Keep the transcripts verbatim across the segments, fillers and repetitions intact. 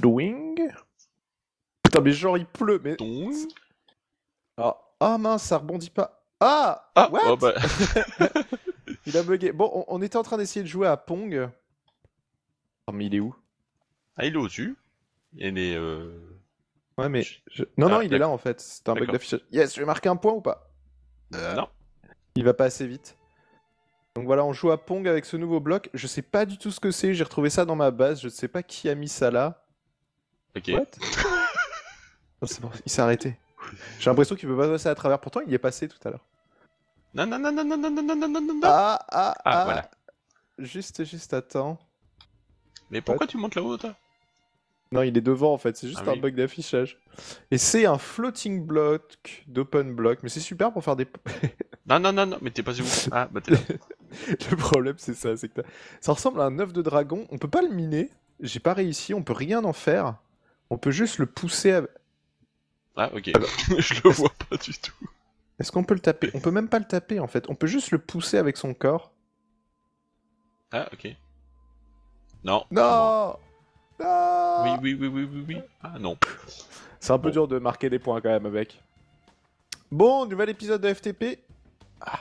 Doing. Putain, mais genre il pleut, mais. Doing. Ah, ah mince, ça rebondit pas. Ah, ah what oh bah. Il a bugué. Bon, on, on était en train d'essayer de jouer à Pong. Oh, mais il est où? Ah, il est au-dessus. Il est. Euh... Ouais, mais. Je... Non, ah, non, il est là en fait. C'est un bug d'affichage. Yes, je vais marquer un point ou pas? euh, Non. Il va pas assez vite. Donc voilà, on joue à Pong avec ce nouveau bloc. Je sais pas du tout ce que c'est. J'ai retrouvé ça dans ma base. Je sais pas qui a mis ça là. Ok. What? Non, c'est bon, il s'est arrêté. J'ai l'impression qu'il peut pas passer à travers. Pourtant, il y est passé tout à l'heure. Non, non, non, non, non, non, non, non, non, non. Ah, ah, ah, ah. Voilà. Juste, juste, attends. Mais pourquoi What? Tu montes là-haut, toi? Non, il est devant en fait, c'est juste ah, un oui. bug d'affichage. Et c'est un floating block d'open block, mais c'est super pour faire des. Non, non, non, non, mais t'es pas où? Ah, bah t'es là. Le problème, c'est ça, c'est que ça ressemble à un œuf de dragon. On peut pas le miner, j'ai pas réussi, on peut rien en faire. On peut juste le pousser avec. Ah, ok. Alors, je le vois pas du tout. Est-ce qu'on peut le taper? On peut même pas le taper en fait, on peut juste le pousser avec son corps. Ah, ok. Non. Non. Ah oui, oui, oui, oui, oui, oui. Ah non. C'est un peu bon. Dur de marquer des points quand même avec. Bon, nouvel épisode de F T P. Ah.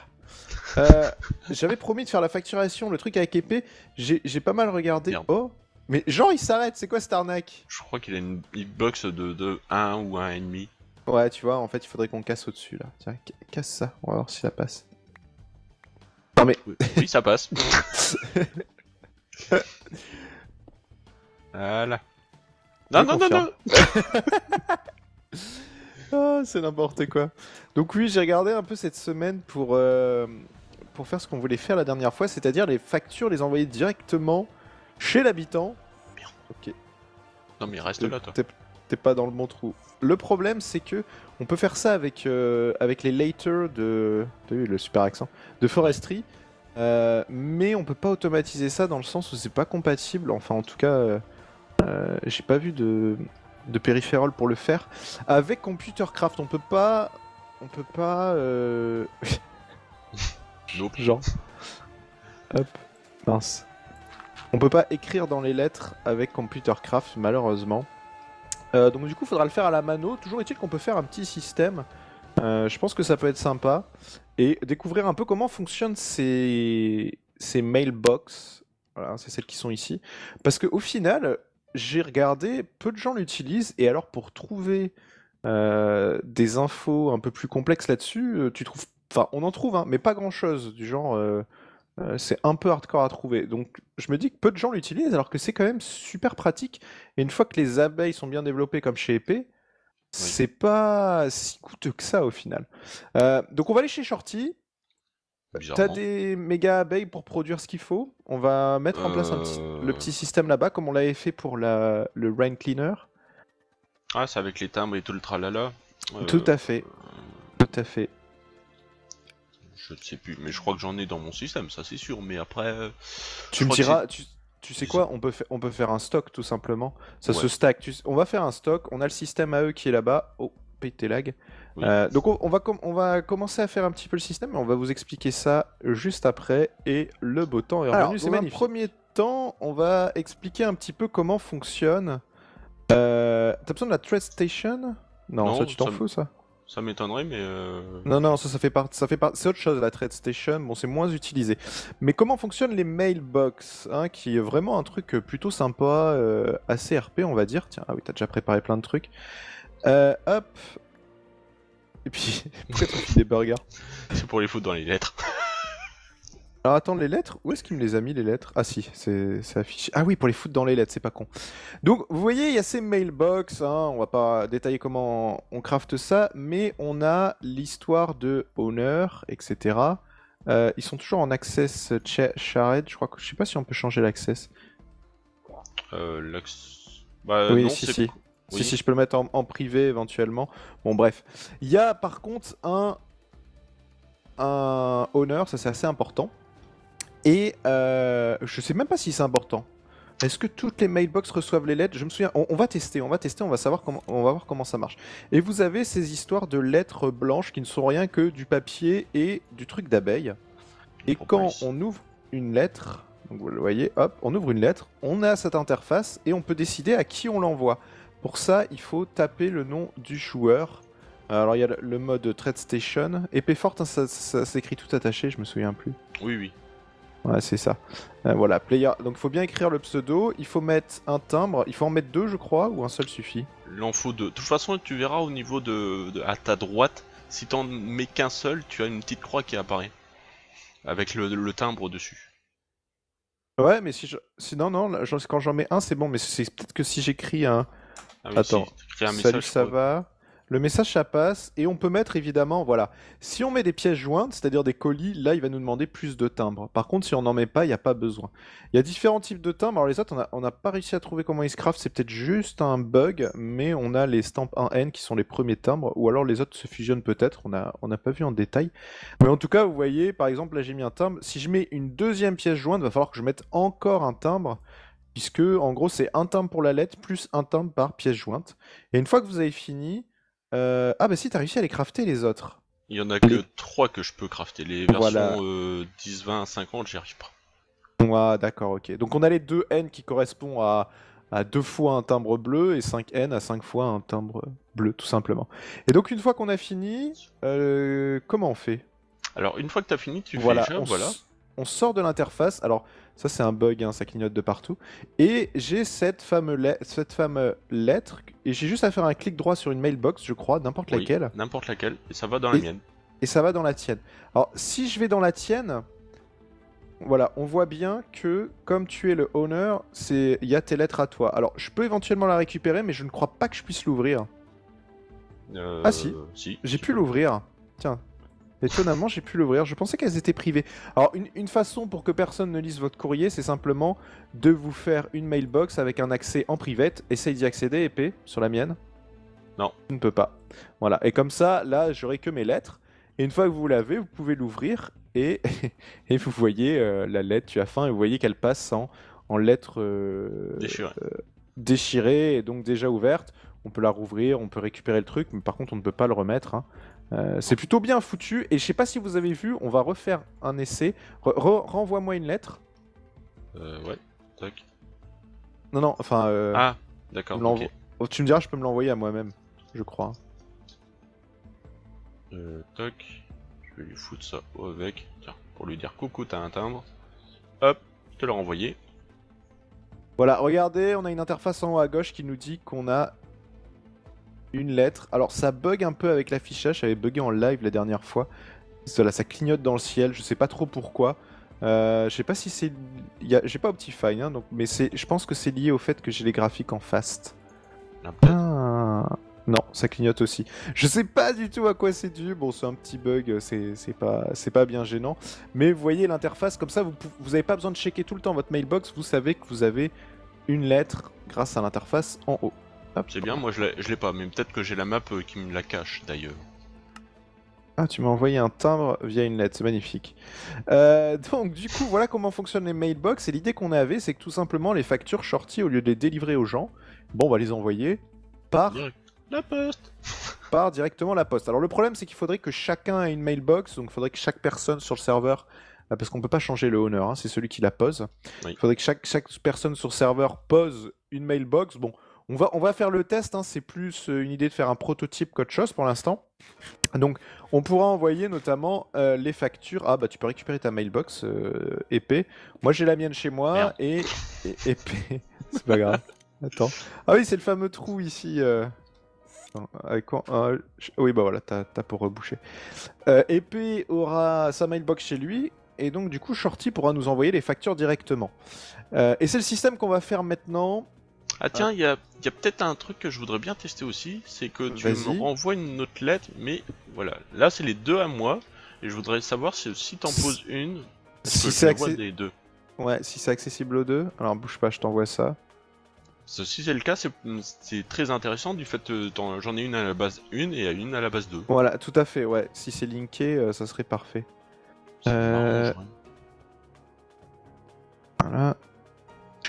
Euh, J'avais promis de faire la facturation, le truc avec épée. J'ai pas mal regardé. Merde. Oh, mais Jean il s'arrête, c'est quoi cette arnaque? Je crois qu'il a une hitbox de, de un ou un virgule cinq. Ouais, tu vois, en fait il faudrait qu'on casse au-dessus là. Tiens, casse ça, on va voir si ça passe. Non mais. Oui, ça passe. Voilà. Non, non, non, non, non. Ah, c'est n'importe quoi. Donc oui, j'ai regardé un peu cette semaine pour, euh, pour faire ce qu'on voulait faire la dernière fois, c'est-à-dire les factures, les envoyer directement chez l'habitant. Merde. Ok. Non mais reste là, toi. T'es pas dans le bon trou. Le problème, c'est que on peut faire ça avec, euh, avec les later de... T'as vu le super accent? De forestry. Euh, mais on peut pas automatiser ça dans le sens où c'est pas compatible. Enfin, en tout cas... Euh... Euh, j'ai pas vu de, de périphérole pour le faire. Avec ComputerCraft, on peut pas... On peut pas... Euh... nope. Genre... Hop, mince. On peut pas écrire dans les lettres avec ComputerCraft, malheureusement. Euh, donc du coup, faudra le faire à la mano. Toujours est-il qu'on peut faire un petit système. Euh, je pense que ça peut être sympa. Et découvrir un peu comment fonctionnent ces, ces mailbox. Voilà, c'est celles qui sont ici. Parce qu'au final... J'ai regardé, peu de gens l'utilisent, et alors pour trouver euh, des infos un peu plus complexes là-dessus, tu trouves, enfin on en trouve, hein, mais pas grand-chose, du genre euh, euh, c'est un peu hardcore à trouver. Donc je me dis que peu de gens l'utilisent, alors que c'est quand même super pratique. Et une fois que les abeilles sont bien développées comme chez E P, oui. C'est pas si coûteux que ça au final. Euh, donc on va aller chez Shorty. T'as des méga abeilles pour produire ce qu'il faut. On va mettre euh... en place un petit, le petit système là-bas, comme on l'avait fait pour la, le rain cleaner. Ah, c'est avec les timbres et tout le tralala. Euh... Tout à fait. Tout à fait. Je ne sais plus, mais je crois que j'en ai dans mon système, ça c'est sûr. Mais après, euh... tu me diras. Tu, tu sais quoi, on peut, on peut faire un stock tout simplement. Ça ouais. se stack. Tu, on va faire un stock. On a le système A E qui est là-bas. Oh. Pété lag. Oui. Euh, donc on, on, va on va commencer à faire un petit peu le système, mais on va vous expliquer ça juste après. Et le beau temps est revenu, c'est magnifique. Dans un premier temps, on va expliquer un petit peu comment fonctionne. Euh, T'as besoin de la Trade Station? non, non, ça tu t'en fous ça? Ça m'étonnerait, mais... Euh... Non, non, ça, ça fait partie... Part... C'est autre chose, la Trade Station, bon, c'est moins utilisé. Mais comment fonctionnent les mailbox, hein, qui est vraiment un truc plutôt sympa, euh, assez R P, on va dire. Tiens, ah oui, t'as déjà préparé plein de trucs. Euh, hop. Et puis, pourquoi tu files des burgers? C'est pour les foutre dans les lettres. Alors attends, les lettres? Où est-ce qu'il me les a mis les lettres? Ah si, c'est affiché. Ah oui, pour les foutre dans les lettres, c'est pas con. Donc, vous voyez, il y a ces mailbox, hein, on va pas détailler comment on craft ça, mais on a l'histoire de honneur, et cetera. Euh, ils sont toujours en access shared, je crois que... Je sais pas si on peut changer l'access. Euh, l'access... Bah, oui, non, si, si. Oui. Si, si, je peux le mettre en, en privé éventuellement. Bon, bref. Il y a par contre un, un honneur, ça c'est assez important. Et euh, je sais même pas si c'est important. Est-ce que toutes les mailbox reçoivent les lettres? Je me souviens, on, on va tester, on va tester, on va savoir comment, on va voir comment ça marche. Et vous avez ces histoires de lettres blanches qui ne sont rien que du papier et du truc d'abeille. Et quand on ouvre une lettre, donc vous le voyez, hop, on ouvre une lettre, on a cette interface et on peut décider à qui on l'envoie. Pour ça, il faut taper le nom du joueur. Alors il y a le mode Trade Station. Épée forte, hein, ça, ça s'écrit tout attaché, je me souviens plus. Oui, oui. Ouais, c'est ça. Euh, voilà, player. Donc il faut bien écrire le pseudo, il faut mettre un timbre, il faut en mettre deux je crois, ou un seul suffit. Il en faut deux. De toute façon, tu verras au niveau de, de à ta droite, si t'en mets qu'un seul, tu as une petite croix qui apparaît. Avec le, le timbre dessus. Ouais, mais si je... Si, non, non, là, quand j'en mets un, c'est bon, mais c'est peut-être que si j'écris un... Ah, attends, si, un message, salut, ça va... Le message, ça passe, et on peut mettre évidemment, voilà. Si on met des pièces jointes, c'est-à-dire des colis, là, il va nous demander plus de timbres. Par contre, si on n'en met pas, il n'y a pas besoin. Il y a différents types de timbres. Alors les autres, on n'a pas réussi à trouver comment ils se craftent, c'est peut-être juste un bug, mais on a les stamps un N qui sont les premiers timbres, ou alors les autres se fusionnent peut-être, on n'a on a pas vu en détail. Mais en tout cas, vous voyez, par exemple, là, j'ai mis un timbre. Si je mets une deuxième pièce jointe, il va falloir que je mette encore un timbre, puisque, en gros, c'est un timbre pour la lettre, plus un timbre par pièce jointe. Et une fois que vous avez fini... Euh... Ah bah si, t'as réussi à les crafter les autres. Il y en a que trois que je peux crafter, les versions voilà. euh, dix, vingt, cinquante, j'y arrive pas. Ah d'accord, ok. Donc on a les deux N qui correspondent à, à deux fois un timbre bleu et cinq N à cinq fois un timbre bleu, tout simplement. Et donc une fois qu'on a fini, euh... comment on fait? Alors une fois que t'as fini, tu voilà, fais déjà, on voilà. On sort de l'interface, alors ça c'est un bug, hein, ça clignote de partout. Et j'ai cette fameuse le... lettre, et j'ai juste à faire un clic droit sur une mailbox, je crois, n'importe oui, laquelle. N'importe laquelle, et ça va dans et... la mienne. Et ça va dans la tienne. Alors si je vais dans la tienne, voilà, on voit bien que comme tu es le owner, il y a tes lettres à toi. Alors je peux éventuellement la récupérer, mais je ne crois pas que je puisse l'ouvrir. Euh... Ah si, si j'ai pu l'ouvrir. Tiens. Étonnamment, j'ai pu l'ouvrir. Je pensais qu'elles étaient privées. Alors, une, une façon pour que personne ne lise votre courrier, c'est simplement de vous faire une mailbox avec un accès en private. Essaye d'y accéder, épée, sur la mienne. Non. Je ne peux pas. Voilà. Et comme ça, là, j'aurai que mes lettres. Et une fois que vous l'avez, vous pouvez l'ouvrir. Et, et vous voyez euh, la lettre, tu as faim, et vous voyez qu'elle passe en, en lettres euh, déchirées. Euh, déchirées, et donc déjà ouvertes. On peut la rouvrir, on peut récupérer le truc, mais par contre, on ne peut pas le remettre, hein. Euh, c'est plutôt bien foutu, et je sais pas si vous avez vu, on va refaire un essai. Renvoie-moi une lettre. Euh, ouais, tac. Non, non, enfin... Euh, ah, d'accord, okay. Oh, tu me diras, je peux me l'envoyer à moi-même, je crois. Euh, tac, je vais lui foutre ça au avec, tiens, pour lui dire coucou, t'as un timbre. Hop, je te l'ai renvoyé. Voilà, regardez, on a une interface en haut à gauche qui nous dit qu'on a... une lettre. Alors ça bug un peu avec l'affichage, j'avais bugué en live la dernière fois. Cela, ça clignote dans le ciel, je sais pas trop pourquoi. Euh, je sais pas si c'est... A... J'ai pas Optifine, hein, donc... mais je pense que c'est lié au fait que j'ai les graphiques en fast. Ah... Non, ça clignote aussi. Je sais pas du tout à quoi c'est dû, bon c'est un petit bug, c'est pas... pas bien gênant. Mais vous voyez l'interface, comme ça vous, vous avez pas besoin de checker tout le temps votre mailbox, vous savez que vous avez une lettre grâce à l'interface en haut. C'est bien, moi je l'ai pas, mais peut-être que j'ai la map euh, qui me la cache d'ailleurs. Ah, tu m'as envoyé un timbre via une lettre, c'est magnifique. Euh, donc du coup, voilà comment fonctionnent les mailbox, et l'idée qu'on avait, c'est que tout simplement les factures Shorty, au lieu de les délivrer aux gens, bon, on va les envoyer par... Direct. La poste. Par directement la poste. Alors le problème, c'est qu'il faudrait que chacun ait une mailbox, donc il faudrait que chaque personne sur le serveur... Parce qu'on peut pas changer le owner, hein, c'est celui qui la pose. Oui. Il faudrait que chaque, chaque personne sur le serveur pose une mailbox, bon... On va, on va faire le test, hein, c'est plus une idée de faire un prototype qu'autre chose pour l'instant. Donc on pourra envoyer notamment euh, les factures. Ah bah tu peux récupérer ta mailbox, euh, épée. Moi j'ai la mienne chez moi et, et épée. C'est pas grave. Attends. Ah oui, c'est le fameux trou ici. Euh... Avec quoi euh, oui bah voilà, t'as pour reboucher. Euh, épée aura sa mailbox chez lui. Et donc du coup Shorty pourra nous envoyer les factures directement. Euh, et c'est le système qu'on va faire maintenant. Ah tiens, il ah. y a, y a peut-être un truc que je voudrais bien tester aussi, c'est que tu me renvoies une autre lettre, mais voilà, là c'est les deux à moi, et je voudrais savoir si, si t'en poses une, si c'est accessible. Ouais, si c'est accessible aux deux, alors bouge pas, je t'envoie ça. Si c'est le cas, c'est très intéressant du fait que j'en ai une à la base un et une à la base deux. Voilà, tout à fait, ouais, si c'est linké, euh, ça serait parfait. Euh... Marrant, voilà.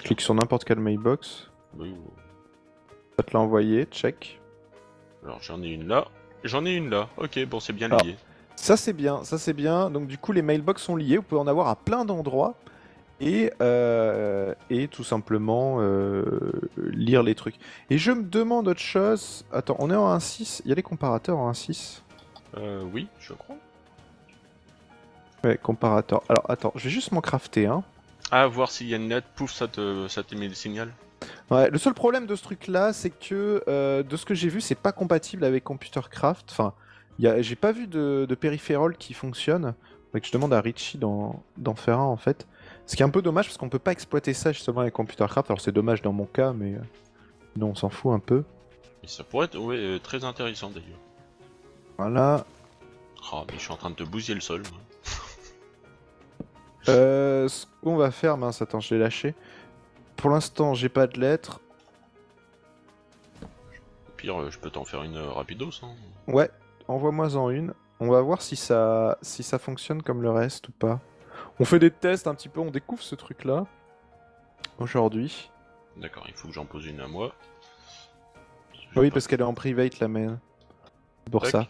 clique sur n'importe quelle mailbox. Oui. Ça te l'a envoyé, check. Alors j'en ai une là, j'en ai une là. Ok, bon c'est bien lié. Ah, ça c'est bien, ça c'est bien. Donc du coup les mailbox sont liées, vous pouvez en avoir à plein d'endroits. Et, euh, et tout simplement euh, lire les trucs. Et je me demande autre chose... Attends, on est en un six, il y a les comparateurs en un six? Euh, oui, je crois. Ouais, comparateur. Alors, attends, je vais juste m'en crafter un. Hein. Ah, voir s'il y a une note, pouf, ça te, ça te met le signal. Ouais, le seul problème de ce truc-là, c'est que, euh, de ce que j'ai vu, c'est pas compatible avec ComputerCraft. Enfin, j'ai pas vu de, de périphérol qui fonctionne. Faudrait que je demande à Richie d'en faire un, en fait. Ce qui est un peu dommage, parce qu'on peut pas exploiter ça justement avec ComputerCraft. Alors c'est dommage dans mon cas, mais... Non, on s'en fout un peu. Et ça pourrait être ouais, très intéressant, d'ailleurs. Voilà. Oh, mais je suis en train de te bousiller le sol, moi. Euh, ce qu'on va faire, mince, attends, je l'ai lâché. Pour l'instant, j'ai pas de lettres. Au pire, je peux t'en faire une rapidos. Hein. Ouais, envoie-moi-en une. On va voir si ça, si ça fonctionne comme le reste ou pas. On fait des tests un petit peu, on découvre ce truc-là. Aujourd'hui. D'accord, il faut que j'en pose une à moi. Ah oui, pas... parce qu'elle est en private, la main. Pour Tac. Ça.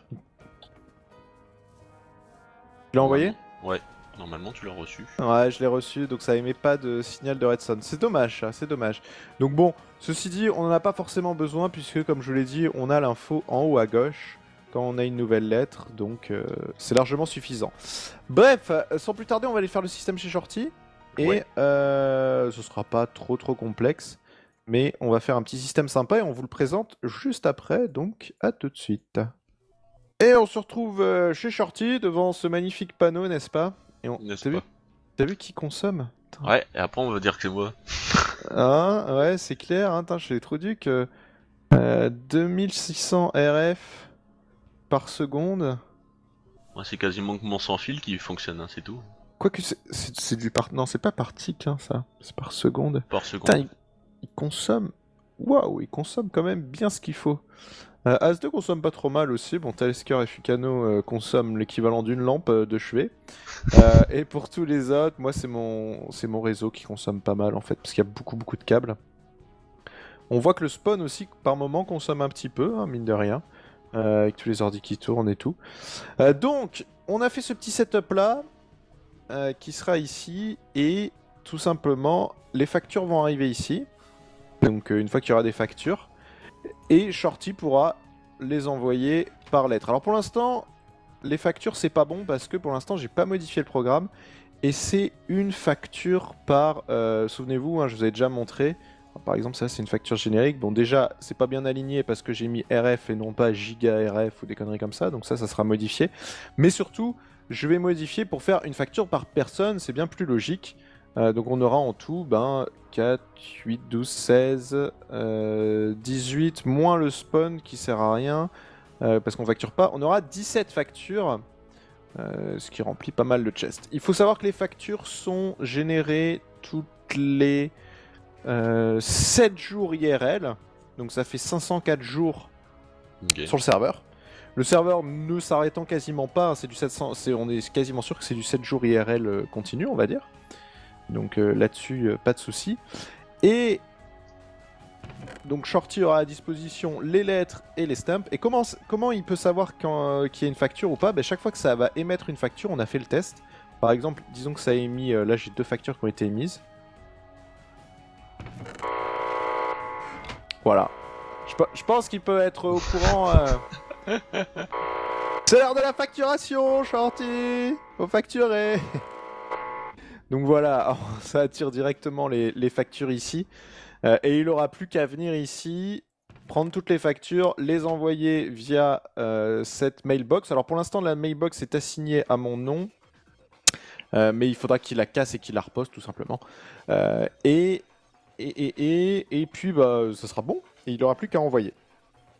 Tu l'as envoyé ? Ouais. Normalement, tu l'as reçu. Ouais, je l'ai reçu, donc ça émet pas de signal de redstone. C'est dommage, ça, c'est dommage. Donc bon, ceci dit, on n'en a pas forcément besoin, puisque, comme je vous l'ai dit, on a l'info en haut à gauche, quand on a une nouvelle lettre, donc euh, c'est largement suffisant. Bref, sans plus tarder, on va aller faire le système chez Shorty, et ouais. euh, ce sera pas trop trop complexe, mais on va faire un petit système sympa, et on vous le présente juste après, donc à tout de suite. Et on se retrouve chez Shorty, devant ce magnifique panneau, n'est-ce pas ? On... T'as vu, vu qui consomme? Tain. Ouais, et après on va dire que c'est moi. Hein, ouais, c'est clair, hein, je l'ai trop dit que euh, deux mille six cents R F par seconde. Ouais, c'est quasiment que mon sans fil qui fonctionne, hein, c'est tout. Quoique c'est du par... Non, c'est pas par tic, hein, ça, c'est par seconde. Par seconde. Tain, il... il consomme... Waouh, il consomme quand même bien ce qu'il faut. Euh, A S deux consomme pas trop mal aussi, bon Talisker et Fukano euh, consomment l'équivalent d'une lampe euh, de chevet. Euh, et pour tous les autres, moi c'est mon c'est mon réseau qui consomme pas mal en fait, parce qu'il y a beaucoup beaucoup de câbles. On voit que le spawn aussi par moment consomme un petit peu, hein, mine de rien, euh, avec tous les ordi qui tournent et tout. Euh, donc, on a fait ce petit setup là, euh, qui sera ici, et tout simplement, les factures vont arriver ici. Donc euh, une fois qu'il y aura des factures, et Shorty pourra les envoyer par lettre. Alors pour l'instant, les factures c'est pas bon parce que pour l'instant j'ai pas modifié le programme. Et c'est une facture par... Euh, Souvenez-vous, hein, je vous avais déjà montré. Alors, par exemple ça c'est une facture générique. Bon déjà c'est pas bien aligné parce que j'ai mis R F et non pas giga R F ou des conneries comme ça. Donc ça, ça sera modifié. Mais surtout, je vais modifier pour faire une facture par personne, c'est bien plus logique. Euh, donc on aura en tout ben, quatre, huit, douze, seize, euh, dix-huit, moins le spawn qui sert à rien, euh, parce qu'on facture pas. On aura dix-sept factures, euh, ce qui remplit pas mal le chest. Il faut savoir que les factures sont générées toutes les euh, sept jours I R L, donc ça fait cinq cent quatre jours okay. Sur le serveur. Le serveur ne s'arrêtant quasiment pas, c'est du sept cents, c'est, on est quasiment sûr que c'est du sept jours I R L continu, on va dire. Donc euh, là-dessus, euh, pas de souci. Et donc Shorty aura à disposition les lettres et les stamps. Et comment, comment il peut savoir quand, euh, qu'il y a une facture ou pas? Ben, chaque fois que ça va émettre une facture, on a fait le test. Par exemple, disons que ça a émis... Euh, là, j'ai deux factures qui ont été émises. Voilà. Je, je pense qu'il peut être au courant... Euh... C'est l'heure de la facturation, Shorty! Faut facturer. Donc voilà, alors ça attire directement les, les factures ici. Euh, et il n'aura plus qu'à venir ici, prendre toutes les factures, les envoyer via euh, cette mailbox. Alors pour l'instant, la mailbox est assignée à mon nom. Euh, mais il faudra qu'il la casse et qu'il la repose, tout simplement. Euh, et, et, et, et, et puis, bah, ça sera bon. Et il n'aura plus qu'à envoyer.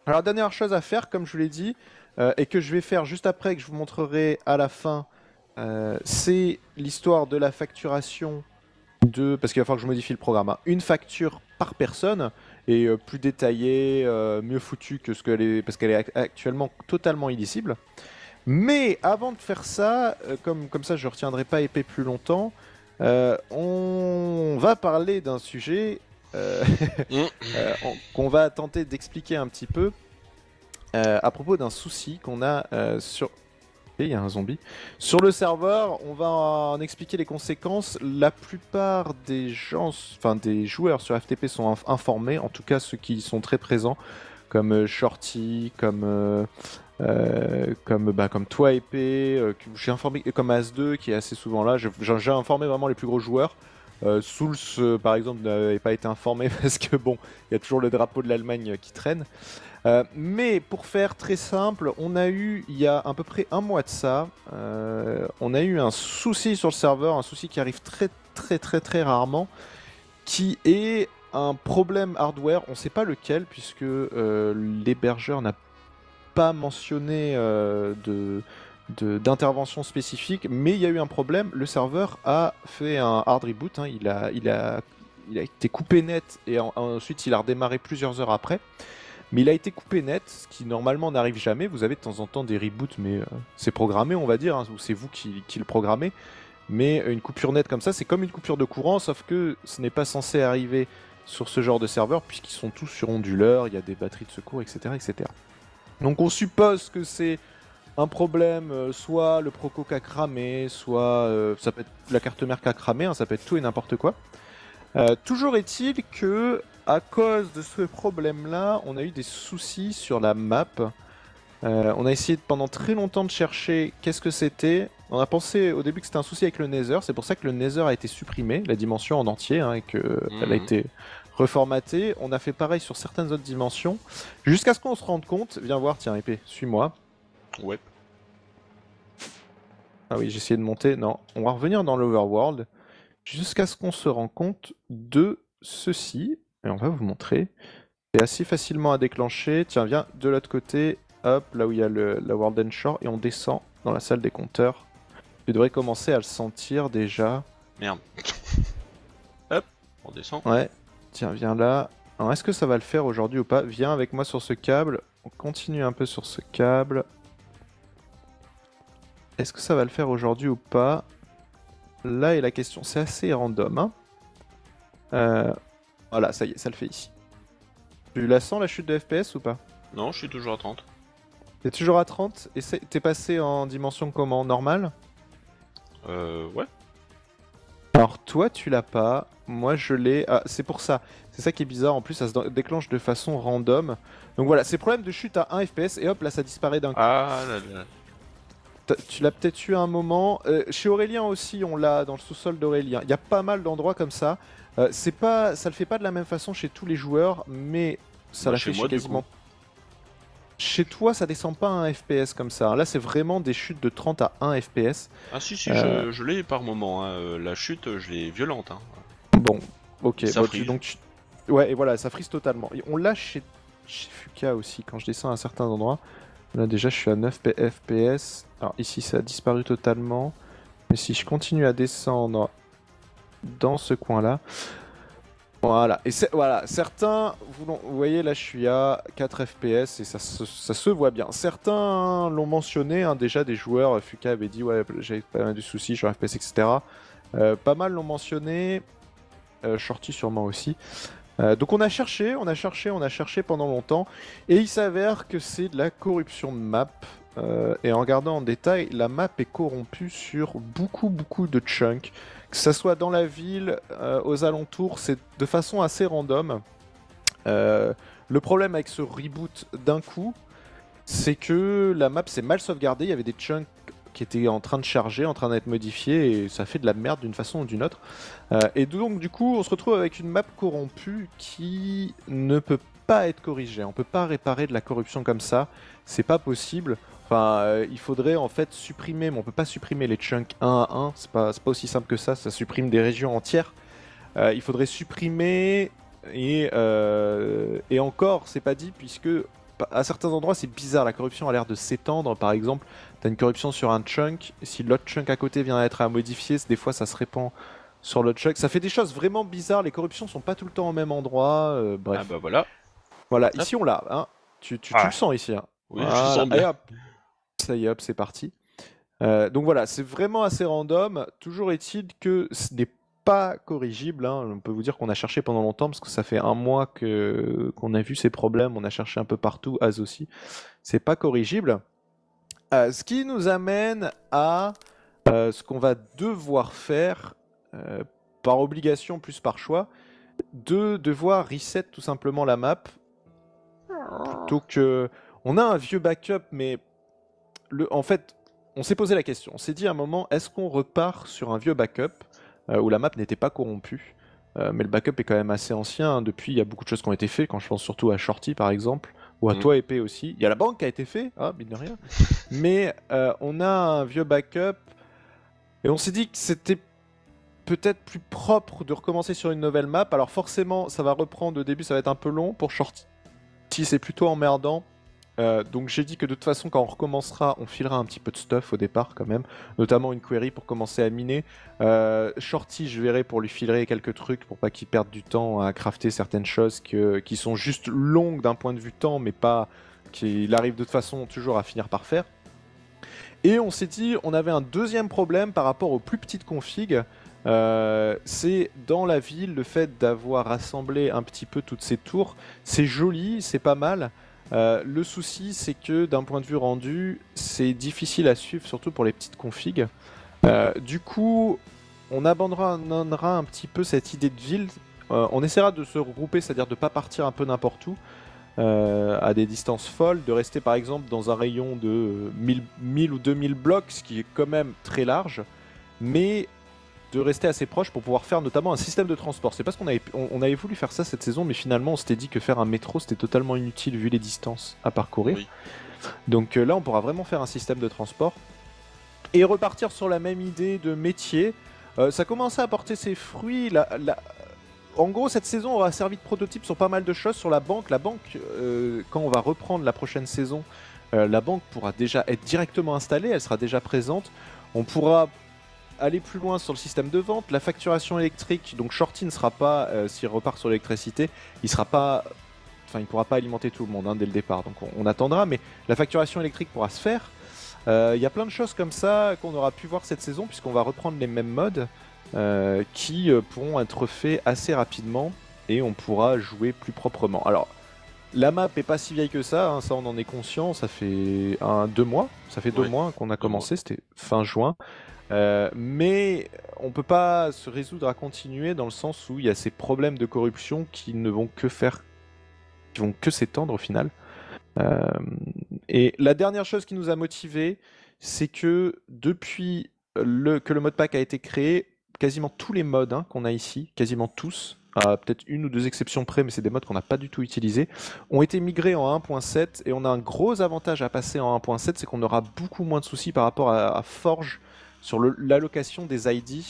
Alors dernière chose à faire, comme je vous l'ai dit, euh, et que je vais faire juste après, que je vous montrerai à la fin... Euh, c'est l'histoire de la facturation de... Parce qu'il va falloir que je modifie le programme. Hein. Une facture par personne et euh, plus détaillée, euh, mieux foutue que ce qu'elle est... Parce qu'elle est actuellement totalement illisible. Mais avant de faire ça, euh, comme, comme ça je ne retiendrai pas épée plus longtemps, Euh, on va parler d'un sujet euh, euh, qu'on va tenter d'expliquer un petit peu euh, à propos d'un souci qu'on a euh, sur... Il y a un zombie. Sur le serveur, on va en expliquer les conséquences. La plupart des gens, enfin des joueurs sur F T P sont inf informés, en tout cas ceux qui sont très présents, comme euh, Shorty, comme, euh, euh, comme, bah, comme toi E P, euh, j'ai informé comme A S deux qui est assez souvent là. J'ai informé vraiment les plus gros joueurs. Euh, Souls euh, par exemple n'avait pas été informé parce que bon, il y a toujours le drapeau de l'Allemagne qui traîne. Euh, mais pour faire très simple, on a eu, il y a à peu près un mois de ça, euh, on a eu un souci sur le serveur, un souci qui arrive très très très très rarement, qui est un problème hardware, on ne sait pas lequel, puisque euh, l'hébergeur n'a pas mentionné euh, de... d'intervention spécifique, mais il y a eu un problème, le serveur a fait un hard reboot, hein, il, a, il, a, il a été coupé net et en, ensuite il a redémarré plusieurs heures après, mais il a été coupé net, ce qui normalement n'arrive jamais, vous avez de temps en temps des reboots, mais euh, c'est programmé on va dire, hein, c'est vous qui, qui le programmez, mais une coupure nette comme ça, c'est comme une coupure de courant, sauf que ce n'est pas censé arriver sur ce genre de serveur, puisqu'ils sont tous sur onduleur, il y a des batteries de secours, et cetera et cetera. Donc on suppose que c'est un problème, euh, soit le proco qui a cramé, soit euh, ça peut être la carte mère qui a cramé, hein, ça peut être tout et n'importe quoi. Euh, toujours est-il que, à cause de ce problème-là, on a eu des soucis sur la map. Euh, on a essayé pendant très longtemps de chercher qu'est-ce que c'était. On a pensé au début que c'était un souci avec le Nether, c'est pour ça que le Nether a été supprimé, la dimension en entier, hein, et qu'elle mmh. a été reformatée. On a fait pareil sur certaines autres dimensions, jusqu'à ce qu'on se rende compte. Viens voir, tiens, épée, suis-moi. Ouais. Ah oui, j'ai essayé de monter. Non, on va revenir dans l'Overworld jusqu'à ce qu'on se rende compte de ceci. Et on va vous montrer. C'est assez facilement à déclencher. Tiens, viens de l'autre côté. Hop, là où il y a le, la Warden Shore. Et on descend dans la salle des compteurs. Tu devrais commencer à le sentir déjà. Merde. Hop, on descend. Ouais. Tiens, viens là. Alors, est-ce que ça va le faire aujourd'hui ou pas? Viens avec moi sur ce câble. On continue un peu sur ce câble. Est-ce que ça va le faire aujourd'hui ou pas? Là est la question, c'est assez random. Hein euh, voilà, ça y est, ça le fait ici. Tu la sens la chute de F P S ou pas? Non, je suis toujours à trente. T'es toujours à trente? Et t'es passé en dimension comment? Normale? Euh, ouais. Alors toi tu l'as pas, moi je l'ai, ah, c'est pour ça, c'est ça qui est bizarre, en plus ça se déclenche de façon random. Donc voilà, c'est problème de chute à un F P S et hop là ça disparaît d'un coup. Ah là là. Tu l'as peut-être eu à un moment. Euh, chez Aurélien aussi, on l'a dans le sous-sol d'Aurélien. Il y a pas mal d'endroits comme ça. Euh, c'est pas, ça le fait pas de la même façon chez tous les joueurs, mais ça bah, l'a fait moi, chez quasiment. Chez toi, ça descend pas à un F P S comme ça. Là, c'est vraiment des chutes de trente à un F P S. Ah si si, euh... je, je l'ai par moment. Hein. La chute, je l'ai violente. Hein. Bon, ok. Ça bon, tu, donc tu... ouais, et voilà, ça frise totalement. Et on l'a chez... chez Fuka aussi quand je descends à certains endroits. Là déjà je suis à neuf F P S, alors ici ça a disparu totalement, mais si je continue à descendre dans ce coin là, voilà, et voilà, certains, vous, vous voyez là je suis à quatre F P S et ça se, ça se voit bien, certains l'ont mentionné, hein, déjà des joueurs, Fuka avait dit ouais j'ai pas mal de soucis sur F P S etc, euh, pas mal l'ont mentionné, euh, Shorty sûrement aussi. Euh, donc on a cherché, on a cherché, on a cherché pendant longtemps, et il s'avère que c'est de la corruption de map, euh, et en regardant en détail, la map est corrompue sur beaucoup beaucoup de chunks, que ça soit dans la ville, euh, aux alentours, c'est de façon assez random. Euh, le problème avec ce reboot d'un coup, c'est que la map s'est mal sauvegardée, il y avait des chunks qui était en train de charger, en train d'être modifié, et ça fait de la merde d'une façon ou d'une autre. Euh, et donc du coup, on se retrouve avec une map corrompue qui ne peut pas être corrigée. On peut pas réparer de la corruption comme ça, c'est pas possible. Enfin, euh, il faudrait en fait supprimer, mais on peut pas supprimer les chunks un à un, c'est pas, c'est pas aussi simple que ça, ça supprime des régions entières. Euh, il faudrait supprimer, et, euh, et encore, c'est pas dit, puisque... à certains endroits c'est bizarre, la corruption a l'air de s'étendre, par exemple, t'as une corruption sur un chunk, et si l'autre chunk à côté vient à être à modifier, des fois ça se répand sur l'autre chunk, ça fait des choses vraiment bizarres, les corruptions sont pas tout le temps au même endroit, euh, bref. Ah bah voilà. Voilà, hop. Ici on l'a, hein. tu, tu, ah. tu le sens ici. Hein. Oui, voilà. Je le sens bien. Allez, hop. Ça y est, hop, c'est parti. Euh, donc voilà, c'est vraiment assez random. Toujours est-il que ce n'est pas corrigible. Hein. On peut vous dire qu'on a cherché pendant longtemps, parce que ça fait un mois que qu'on a vu ces problèmes. On a cherché un peu partout, Az aussi. C'est pas corrigible. Euh, ce qui nous amène à euh, ce qu'on va devoir faire, euh, par obligation plus par choix, de devoir reset tout simplement la map. Plutôt que... On a un vieux backup, mais le... en fait... On s'est posé la question, on s'est dit à un moment, est-ce qu'on repart sur un vieux backup euh, où la map n'était pas corrompue, euh, mais le backup est quand même assez ancien, hein. Depuis il y a beaucoup de choses qui ont été faites, quand je pense surtout à Shorty par exemple, ou à mmh. toi E P aussi, il y a la banque qui a été faite, hein, mine de rien, mais euh, on a un vieux backup, et on s'est dit que c'était peut-être plus propre de recommencer sur une nouvelle map, alors forcément ça va reprendre au début, ça va être un peu long, pour Shorty c'est plutôt emmerdant. Euh, donc j'ai dit que de toute façon quand on recommencera on filera un petit peu de stuff au départ quand même, notamment une query pour commencer à miner. euh, Shorty je verrai pour lui filer quelques trucs pour pas qu'il perde du temps à crafter certaines choses que, qui sont juste longues d'un point de vue temps mais pas qu'il arrive de toute façon toujours à finir par faire. Et on s'est dit on avait un deuxième problème par rapport aux plus petites configs. Euh, c'est dans la ville le fait d'avoir rassemblé un petit peu toutes ces tours, c'est joli, c'est pas mal. Euh, le souci c'est que d'un point de vue rendu c'est difficile à suivre surtout pour les petites configs. euh, du coup on abandonnera un petit peu cette idée de ville, euh, on essaiera de se regrouper, c'est à dire de ne pas partir un peu n'importe où euh, à des distances folles, de rester par exemple dans un rayon de mille ou deux mille blocs, ce qui est quand même très large, mais de rester assez proche pour pouvoir faire notamment un système de transport. C'est parce qu'on avait, on, on avait voulu faire ça cette saison, mais finalement on s'était dit que faire un métro c'était totalement inutile vu les distances à parcourir. Oui. Donc euh, là on pourra vraiment faire un système de transport et repartir sur la même idée de métier. Euh, ça commençait à porter ses fruits. La, la... En gros cette saison aura servi de prototype sur pas mal de choses. Sur la banque, la banque euh, quand on va reprendre la prochaine saison, euh, la banque pourra déjà être directement installée, elle sera déjà présente. On pourra aller plus loin sur le système de vente, la facturation électrique, donc Shorty ne sera pas, euh, s'il repart sur l'électricité, il sera pas, enfin il pourra pas alimenter tout le monde hein, dès le départ, donc on, on attendra, mais la facturation électrique pourra se faire. Il euh, y a plein de choses comme ça qu'on aura pu voir cette saison, puisqu'on va reprendre les mêmes modes euh, qui euh, pourront être faits assez rapidement, et on pourra jouer plus proprement. Alors, la map est pas si vieille que ça, hein, ça on en est conscient, ça fait un, deux mois, ça fait ouais. deux mois qu'on a commencé, c'était fin juin. Euh, mais on peut pas se résoudre à continuer dans le sens où il y a ces problèmes de corruption qui ne vont que faire, qui vont que s'étendre au final. Euh, et la dernière chose qui nous a motivés, c'est que depuis le, que le modpack a été créé, quasiment tous les mods hein, qu'on a ici, quasiment tous, à peut-être une ou deux exceptions près, mais c'est des mods qu'on n'a pas du tout utilisés, ont été migrés en un point sept, et on a un gros avantage à passer en un point sept, c'est qu'on aura beaucoup moins de soucis par rapport à, à Forge. Sur l'allocation des I D,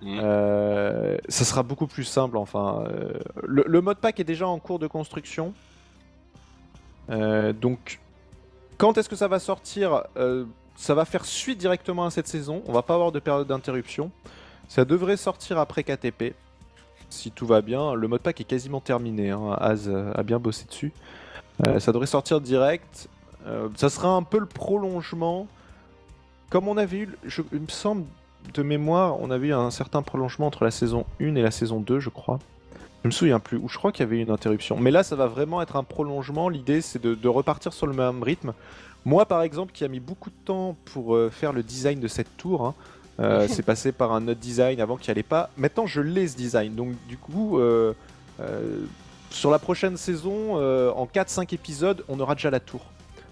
mmh. euh, ça sera beaucoup plus simple. Enfin, euh, le, le modpack est déjà en cours de construction. Euh, donc, quand est-ce que ça va sortir? euh, Ça va faire suite directement à cette saison. On va pas avoir de période d'interruption. Ça devrait sortir après K T P. Si tout va bien, le modpack est quasiment terminé. Hein. Az a bien bossé dessus. Euh, ça devrait sortir direct. Euh, ça sera un peu le prolongement. Comme on avait eu, je, il me semble, de mémoire, on avait eu un certain prolongement entre la saison un et la saison deux, je crois. Je me souviens plus, ou je crois qu'il y avait eu une interruption. Mais là, ça va vraiment être un prolongement. L'idée, c'est de, de repartir sur le même rythme. Moi, par exemple, qui a mis beaucoup de temps pour euh, faire le design de cette tour, hein, euh, c'est passé par un autre design avant qu'il n'y allait pas. Maintenant, je l'ai ce design. Donc, du coup, euh, euh, sur la prochaine saison, euh, en quatre cinq épisodes, on aura déjà la tour.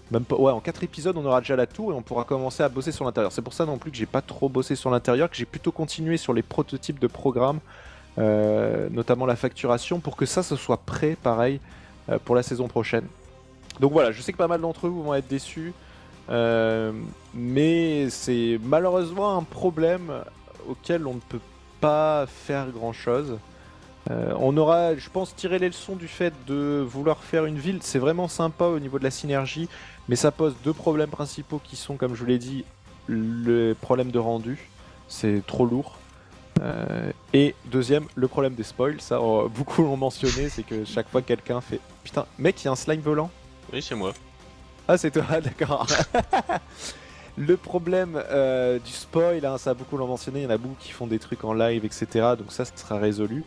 Même pas, ouais, en quatre épisodes, on aura déjà la tour et on pourra commencer à bosser sur l'intérieur. C'est pour ça non plus que j'ai pas trop bossé sur l'intérieur, que j'ai plutôt continué sur les prototypes de programmes, euh, notamment la facturation, pour que ça, ce soit prêt, pareil, euh, pour la saison prochaine. Donc voilà, je sais que pas mal d'entre vous vont être déçus, euh, mais c'est malheureusement un problème auquel on ne peut pas faire grand-chose. Euh, on aura, je pense, tiré les leçons du fait de vouloir faire une ville. C'est vraiment sympa au niveau de la synergie, mais ça pose deux problèmes principaux qui sont, comme je vous l'ai dit, le problème de rendu, c'est trop lourd, euh, et deuxième, le problème des spoils. Ça, on, beaucoup l'ont mentionné, c'est que chaque fois quelqu'un fait « Putain, mec, il y a un slime volant ?» Oui, c'est moi. Ah, c'est toi, d'accord. Le problème euh, du spoil, hein, ça a beaucoup l'en mentionné, il y en a beaucoup qui font des trucs en live, et cetera. Donc ça, ça sera résolu.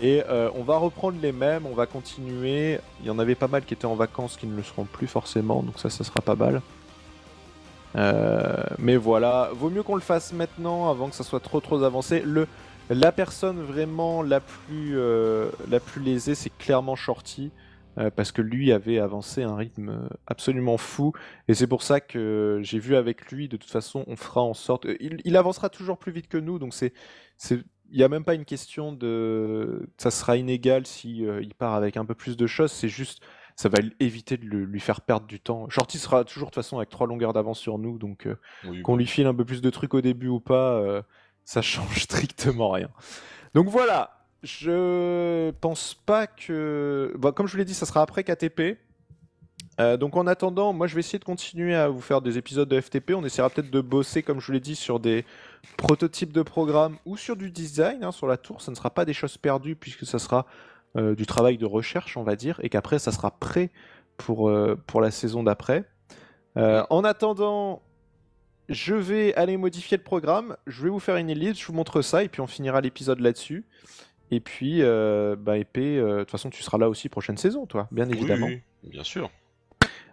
Et euh, on va reprendre les mêmes, on va continuer. Il y en avait pas mal qui étaient en vacances qui ne le seront plus forcément, donc ça, ça sera pas mal. Euh, mais voilà, vaut mieux qu'on le fasse maintenant avant que ça soit trop trop avancé. Le, la personne vraiment la plus, euh, la plus lésée, c'est clairement Shorty. Euh, parce que lui avait avancé un rythme absolument fou, et c'est pour ça que j'ai vu avec lui, de toute façon on fera en sorte, il, il avancera toujours plus vite que nous, donc c'est, c'est, il n'y a même pas une question de, ça sera inégal si euh, il part avec un peu plus de choses, c'est juste, ça va éviter de le, lui faire perdre du temps. Shorty sera toujours de toute façon avec trois longueurs d'avance sur nous, donc euh, oui, qu'on oui. lui file un peu plus de trucs au début ou pas, euh, ça change strictement rien. Donc voilà. Je pense pas que... Bon, comme je vous l'ai dit, ça sera après K T P. Euh, donc en attendant, moi je vais essayer de continuer à vous faire des épisodes de F T P. On essaiera peut-être de bosser, comme je vous l'ai dit, sur des prototypes de programmes ou sur du design, hein, sur la tour. Ça ne sera pas des choses perdues puisque ça sera euh, du travail de recherche, on va dire. Et qu'après, ça sera prêt pour, euh, pour la saison d'après. Euh, en attendant... Je vais aller modifier le programme, je vais vous faire une ellipse, je vous montre ça et puis on finira l'épisode là-dessus. Et puis, euh, bah, épée, de euh, toute façon, tu seras là aussi prochaine saison, toi, bien évidemment. Oui, oui, bien sûr.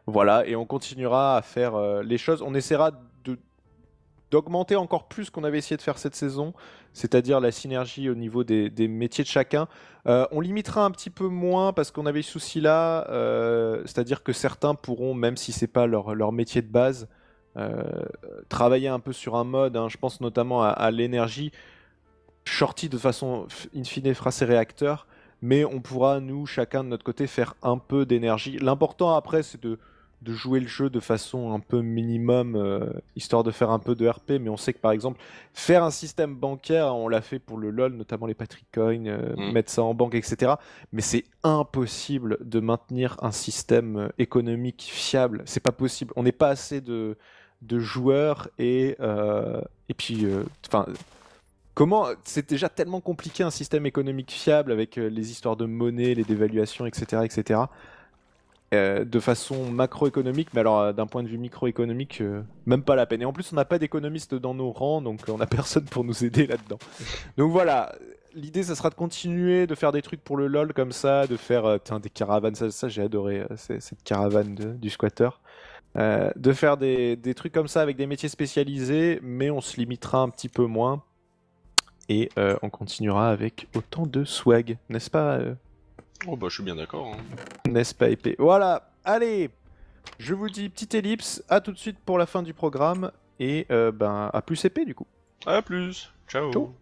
Voilà, et on continuera à faire euh, les choses. On essaiera de d'augmenter encore plus ce qu'on avait essayé de faire cette saison, c'est-à-dire la synergie au niveau des, des métiers de chacun. Euh, on limitera un petit peu moins parce qu'on avait ce souci-là, euh, c'est-à-dire que certains pourront, même si c'est pas leur, leur métier de base, Euh, travailler un peu sur un mode, hein, je pense notamment à, à l'énergie. Shorty de façon in fine fera ses réacteurs, mais on pourra nous chacun de notre côté faire un peu d'énergie. L'important après c'est de, de jouer le jeu de façon un peu minimum, euh, histoire de faire un peu de R P, mais on sait que par exemple faire un système bancaire, on l'a fait pour le LOL, notamment les Patrick Coins, euh, mmh. mettre ça en banque, et cetera. Mais c'est impossible de maintenir un système économique fiable, c'est pas possible, on n'est pas assez de... de joueurs et, euh, et puis enfin euh, comment c'est déjà tellement compliqué un système économique fiable avec euh, les histoires de monnaie, les dévaluations, etc, etc, euh, de façon macroéconomique, mais alors euh, d'un point de vue microéconomique, euh, même pas la peine, et en plus on n'a pas d'économiste dans nos rangs, donc on n'a personne pour nous aider là-dedans. Donc voilà, l'idée ça sera de continuer de faire des trucs pour le LOL comme ça, de faire euh, tiens, des caravanes, ça, ça j'ai adoré euh, cette caravane de, du squatter. Euh, de faire des, des trucs comme ça avec des métiers spécialisés, mais on se limitera un petit peu moins et euh, on continuera avec autant de swag, n'est-ce pas euh... Oh bah je suis bien d'accord. Hein. N'est-ce pas épée? Voilà, allez, je vous dis petite ellipse, à tout de suite pour la fin du programme et euh, ben à plus épée du coup. À plus, ciao. Ciao.